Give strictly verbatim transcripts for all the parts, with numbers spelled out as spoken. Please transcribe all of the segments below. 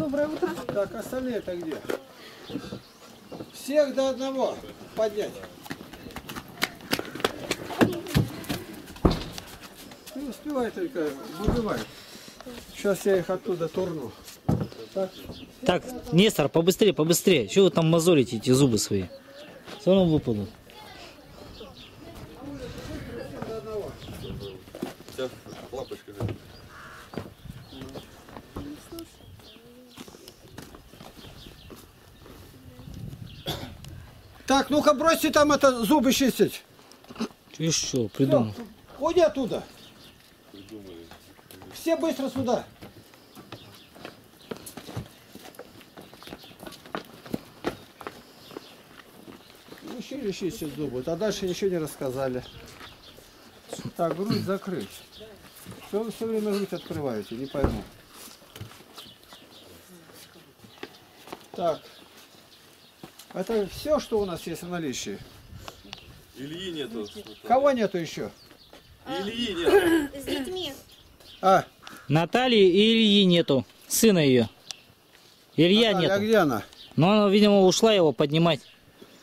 Доброе утро. Так, остальные-то где? Всех до одного поднять. Не успевай только, выбивай. Сейчас я их оттуда турну. Так, так Нестор, побыстрее, побыстрее. Чего вы там мозолите эти зубы свои? Все равно выпадут. Так, ну-ка бросьте там это зубы чистить. Ты что, придумал? Все, уйди оттуда. Придумали. Все быстро сюда. Мужчины чистят зубы, а дальше ничего не рассказали. Так, грудь закрыть. Все, вы все время грудь открываете, не пойму. Так. Это все, что у нас есть в наличии? Ильи нету. Кого нету еще? А, Ильи нету. С детьми. А. Натальи и Ильи нету. Сына ее. Илья Наталья, нету. А где она? Ну, она, видимо, ушла его поднимать.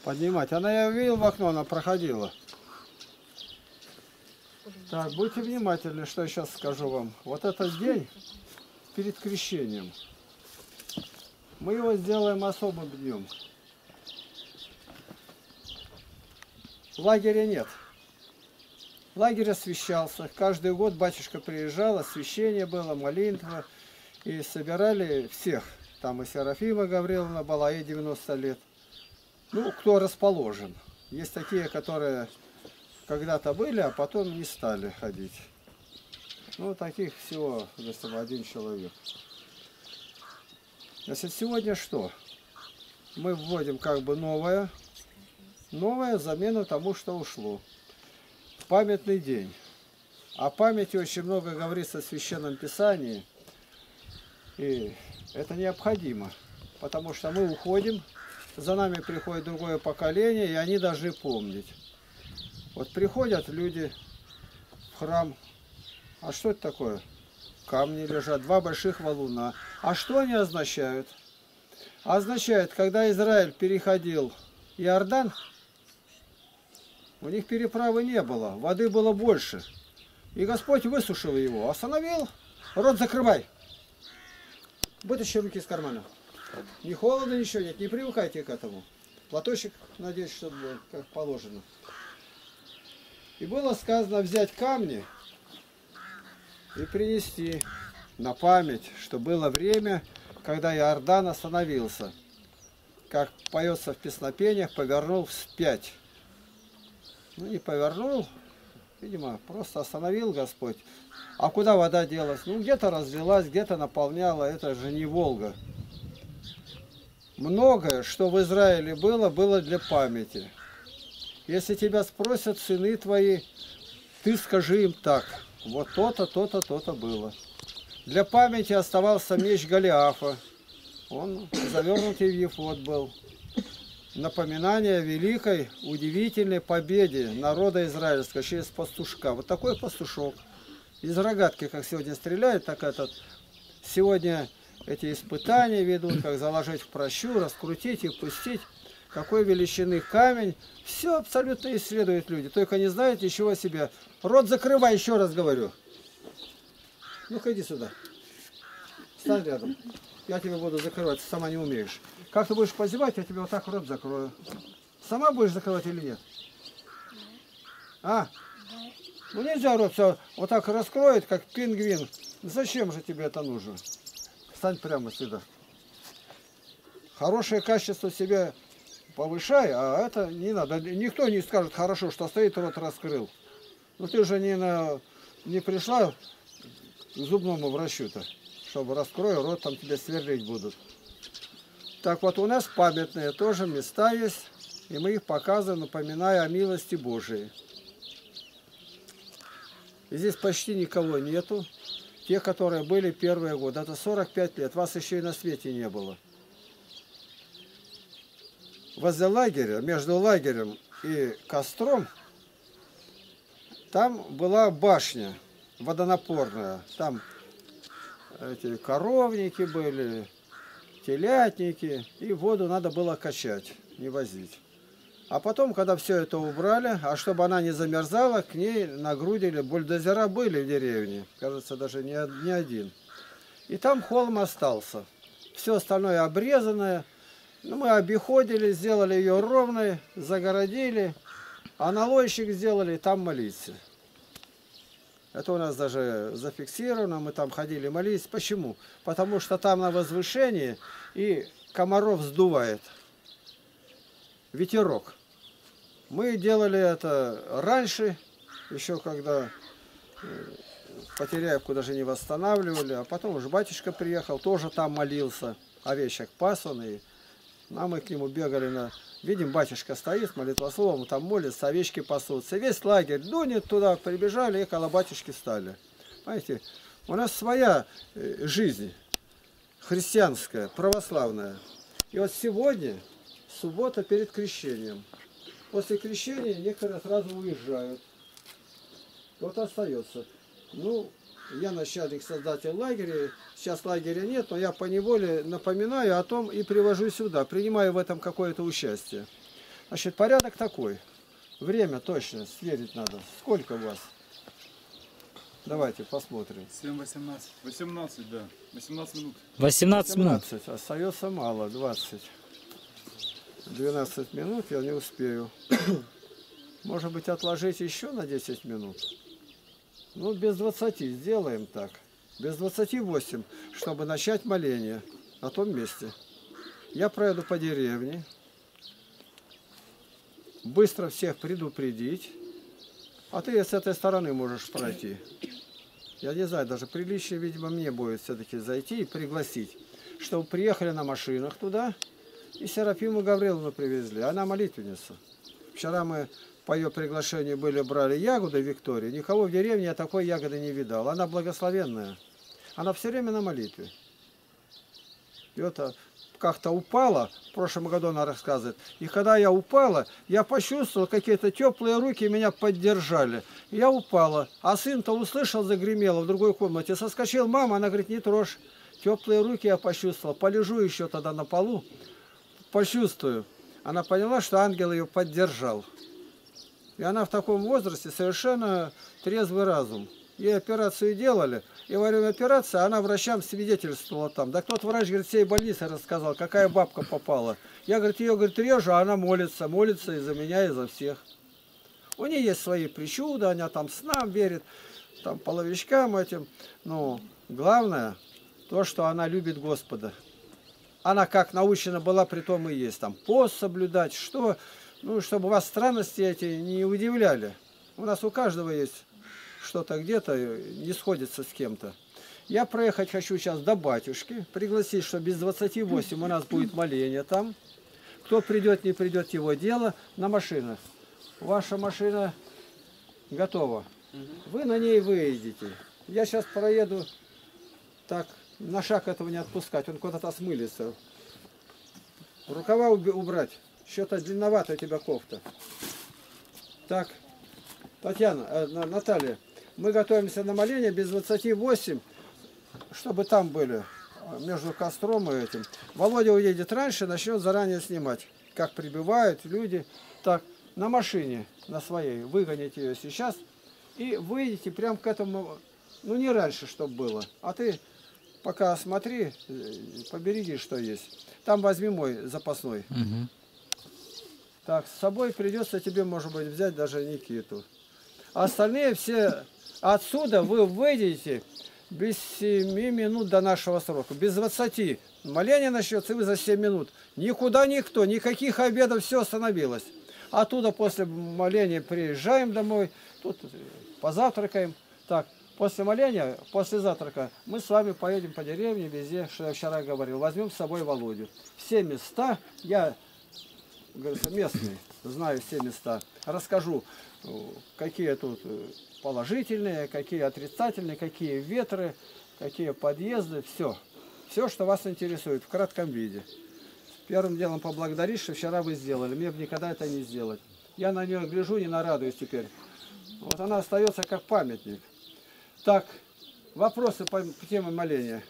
Поднимать. Она, я видел в окно, она проходила. Так, будьте внимательны, что я сейчас скажу вам. Вот этот день перед крещением. Мы его сделаем особым днем. Лагеря нет. Лагерь освещался. Каждый год батюшка приезжал, освещение было, молитва. И собирали всех. Там и Серафима Гавриловна была, ей девяносто лет. Ну, кто расположен. Есть такие, которые когда-то были, а потом не стали ходить. Ну, таких всего, если бы один человек. Значит, сегодня что? Мы вводим как бы новое. Новая замена тому, что ушло. Памятный день. О памяти очень много говорится в Священном Писании. И это необходимо. Потому что мы уходим, за нами приходит другое поколение, и они должны помнить. Вот приходят люди в храм. А что это такое? Камни лежат, два больших валуна. А что они означают? Означает, когда Израиль переходил Иордан, у них переправы не было, воды было больше. И Господь высушил его, остановил. Рот закрывай. Вытащи руки из кармана. Не холодно, ничего нет, не привыкайте к этому. Платочек, надеюсь, что было как положено. И было сказано взять камни и принести на память, что было время, когда Иордан остановился. Как поется в песнопениях, повернул вспять. Ну, не повернул, видимо, просто остановил Господь. А куда вода делась? Ну, где-то разлилась, где-то наполняла, это же не Волга. Многое, что в Израиле было, было для памяти. Если тебя спросят сыны твои, ты скажи им так. Вот то-то, то-то, то-то было. Для памяти оставался меч Голиафа. Он завернутый в Ефод был. Напоминание о великой, удивительной победе народа израильского через пастушка. Вот такой пастушок. Из рогатки, как сегодня стреляет, так этот. Сегодня эти испытания ведут, как заложить в прощу, раскрутить и пустить. Какой величины камень. Все абсолютно исследуют люди. Только не знают ничего о себе. Рот закрывай, еще раз говорю. Ну-ка иди сюда. Стань рядом. Я тебя буду закрывать, ты сама не умеешь. Как ты будешь позевать, я тебе вот так рот закрою. Сама будешь закрывать или нет? А? Ну нельзя рот все вот так раскроет, как пингвин. Зачем же тебе это нужно? Встань прямо сюда. Хорошее качество себе повышай, а это не надо. Никто не скажет хорошо, что стоит, рот раскрыл. Ну ты же не, на... не пришла к зубному врачу-то. Чтобы раскрою рот, там тебя сверлить будут. Так вот, у нас памятные тоже места есть, и мы их показываем, напоминая о милости Божией. И здесь почти никого нету. Те, которые были первые годы. Это сорок пять лет. Вас еще и на свете не было. Возле лагеря, между лагерем и костром, там была башня водонапорная. Там эти коровники были, телятники, и воду надо было качать, не возить. А потом, когда все это убрали, а чтобы она не замерзала, к ней нагрудили, бульдозера были в деревне, кажется, даже не один. И там холм остался. Все остальное обрезанное. Ну, мы обиходили, сделали ее ровной, загородили, а налойщик сделали, и там молиться. Это у нас даже зафиксировано, мы там ходили молиться. Почему? Потому что там на возвышении и комаров сдувает. Ветерок. Мы делали это раньше, еще когда Потеряевку даже не восстанавливали, а потом уже батюшка приехал, тоже там молился, овечек пас он, и нам мы к нему бегали, на... видим, батюшка стоит, молитвословом там молится, овечки пасутся, весь лагерь дунет туда, прибежали и около батюшки стали. Понимаете, у нас своя жизнь, христианская, православная, и вот сегодня... Суббота перед крещением. После крещения некоторые сразу уезжают. Вот остается. Ну, я начальник, создатель лагеря. Сейчас лагеря нет, но я поневоле напоминаю о том и привожу сюда. Принимаю в этом какое-то участие. Значит, порядок такой. Время точно сверить надо. Сколько у вас? Давайте посмотрим. семь восемнадцать. восемнадцать, да. восемнадцать минут. восемнадцать, восемнадцать минут. Остается мало, двадцать. двенадцать минут я не успею. Может быть, отложить еще на десять минут? Ну, без двадцати сделаем так. Без двадцати восьми, чтобы начать моление на том месте. Я проеду по деревне. Быстро всех предупредить. А ты с этой стороны можешь пройти. Я не знаю, даже приличнее, видимо, мне будет все-таки зайти и пригласить. Чтобы приехали на машинах туда. И Серафиму Гавриловну привезли. Она молитвенница. Вчера мы по ее приглашению были, брали ягоды Виктории. Никого в деревне я такой ягоды не видал. Она благословенная. Она все время на молитве. И это как-то упала. В прошлом году она рассказывает. И когда я упала, я почувствовал, какие-то теплые руки меня поддержали. Я упала. А сын-то услышал, загремело в другой комнате. Соскочил мама, она говорит, не трожь. Теплые руки я почувствовал. Полежу еще тогда на полу. Почувствую. Она поняла, что ангел ее поддержал. И она в таком возрасте совершенно трезвый разум. Ей операцию делали. И во время операции она врачам свидетельствовала там. Да кто-то врач, говорит, всей больницы рассказал, какая бабка попала. Я, говорит, ее, говорит, режу, а она молится. Молится и за меня, и за всех. У нее есть свои причуды, она там снам верит, там половичкам этим. Но главное, то, что она любит Господа. Она как научена была, при том и есть. Там пост соблюдать, что, ну, чтобы вас странности эти не удивляли. У нас у каждого есть что-то где-то, не сходится с кем-то. Я проехать хочу сейчас до батюшки, пригласить, что без двадцати восьми у нас будет моление там. Кто придет, не придет, его дело. На машинах. Ваша машина готова. Вы на ней выедете. Я сейчас проеду так... На шаг этого не отпускать, он куда-то смылится. Рукава убрать. Что-то длинновато у тебя кофта. Так, Татьяна, э, Наталья, мы готовимся на моление без двадцати восьми, чтобы там были, между костром и этим. Володя уедет раньше, начнет заранее снимать, как прибывают люди. Так, на машине, на своей, выгоните ее сейчас и выйдите прямо к этому, ну не раньше, чтобы было, а ты... Пока смотри, побереги, что есть. Там возьми мой запасной. Угу. Так, с собой придется тебе, может быть, взять даже Никиту. А остальные все отсюда вы выйдете без семи минут до нашего срока. Без двадцати. Моление начнется, и вы за семь минут. Никуда никто, никаких обедов, все остановилось. Оттуда после моления приезжаем домой, тут позавтракаем. Так. После моления, после завтрака, мы с вами поедем по деревне, везде, что я вчера говорил. Возьмем с собой Володю. Все места, я, говорится, местный, знаю все места. Расскажу, какие тут положительные, какие отрицательные, какие ветры, какие подъезды, все. Все, что вас интересует, в кратком виде. Первым делом поблагодарить, что вчера вы сделали. Мне бы никогда это не сделать. Я на нее гляжу, не нарадуюсь теперь. Вот она остается как памятник. Так, вопросы по теме моления.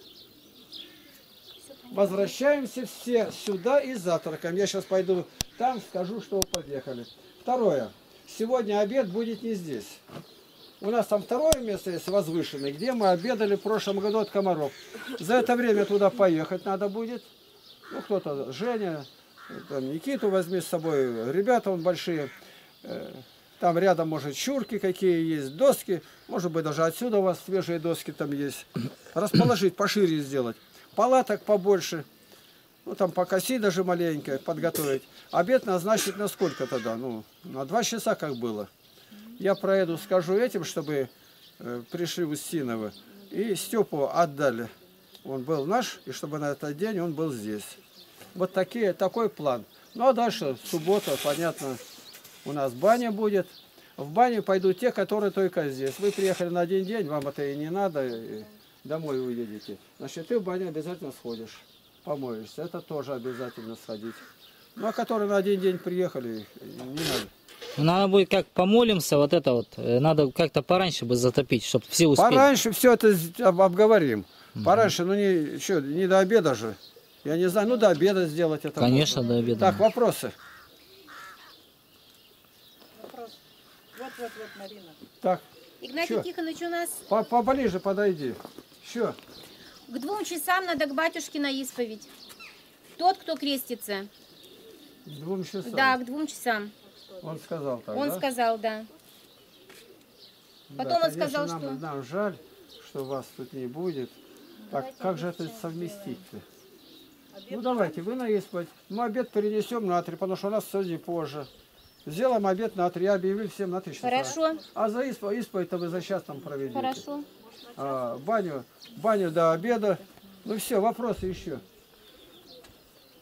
Возвращаемся все сюда и завтраком. Я сейчас пойду там, скажу, что подъехали. Второе. Сегодня обед будет не здесь. У нас там второе место есть возвышенное, где мы обедали в прошлом году от комаров. За это время туда поехать надо будет. Ну, кто-то, Женя, там, Никиту возьми с собой. Ребята он большие. Там рядом, может, чурки какие есть, доски. Может быть, даже отсюда у вас свежие доски там есть. Расположить, пошире сделать. Палаток побольше. Ну, там покоси даже маленько подготовить. Обед назначить на сколько тогда? Ну, на два часа, как было. Я проеду, скажу этим, чтобы э, пришли в Устиново. И Степу отдали. Он был наш, и чтобы на этот день он был здесь. Вот такие, такой план. Ну, а дальше суббота, понятно, у нас баня будет. В баню пойдут те, которые только здесь. Вы приехали на один день, вам это и не надо, и домой уедете. Значит, ты в баню обязательно сходишь, помоешься. Это тоже обязательно сходить. Ну, а которые на один день приехали, не надо. Надо будет как помолимся, вот это вот. Надо как-то пораньше бы затопить, чтобы все успели. Пораньше все это обговорим. Пораньше, ну не, что, не до обеда же. Я не знаю, ну до обеда сделать это. Конечно, можно. До обеда. Так, вопросы. Вопрос. Вот, вот, вот, Марина. Так. Игнатий Чё? Тихонович у нас... По Поближе подойди. Все. К двум часам надо к батюшке на исповедь. Тот, кто крестится. К двум часам? Да, к двум часам. Он сказал так, Он да? сказал, да. Потом да, он конечно, сказал, нам, что... Нам жаль, что вас тут не будет. Давайте так как же это совместить-то? Ну давайте, вы на исповедь. Мы обед перенесем на три, потому что у нас сегодня позже. Сделаем обед на три, я объявил всем на три часа. Хорошо. А за исповедь, исповедь-то вы за час там проведете. Хорошо. А, баню, баню до обеда. Ну все, вопросы еще.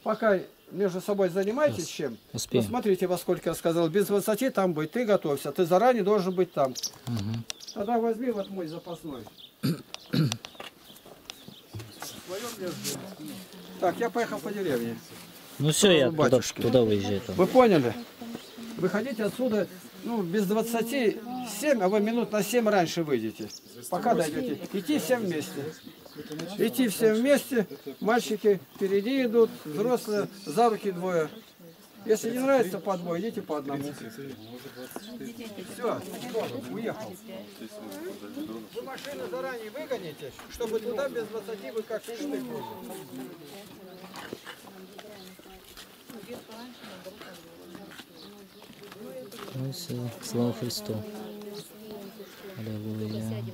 Пока... Между собой занимаетесь чем? Успеем. Ну, смотрите, во сколько я сказал, без двадцати там быть, ты готовься, ты заранее должен быть там. Угу. Тогда возьми вот мой запасной. Так, я поехал по деревне. Ну все, я туда, туда выезжаю. Там. Вы поняли? Выходите отсюда, ну, без двадцати семь, а вы минут на семь раньше выйдете. Пока дойдете. Идти все вместе. Идти все вместе, мальчики впереди идут, взрослые, за руки двое. Если не нравится по двое, идите по одному. Все, уехал. Вы машину заранее выгоните, чтобы туда без двадцати вы как шли. Ну все, слава Христу. Аллилуйя.